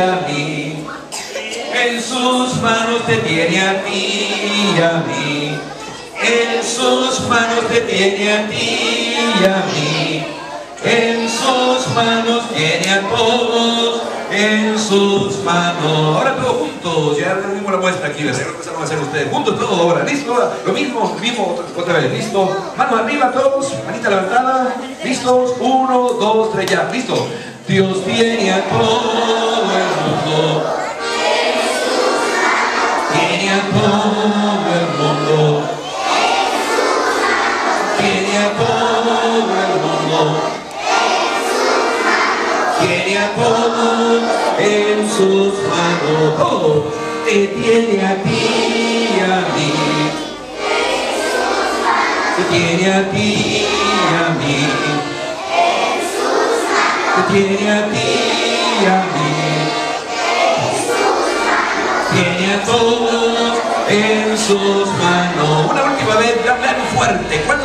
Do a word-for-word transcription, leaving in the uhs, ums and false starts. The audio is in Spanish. a mí, en sus manos te tiene a ti y a mí, en sus manos te tiene a ti y a mí, en sus manos tiene a todos, en sus manos. Ahora todos juntos, ya tenemos la muestra aquí, la van a hacer ustedes, juntos todos ahora, listo, ahora, lo mismo, lo mismo, otra vez, listo, manos arriba todos, manita levantada, listos, uno, dos, tres, ya, listo. Dios tiene a todo el mundo, tiene a todo el mundo, tiene a todo el mundo, tiene a todo en sus manos, todo te tiene a ti y a mí, te tiene a ti y a mí. Tiene a ti y a mí, tiene a todos en sus manos. Una última vez, dale fuerte.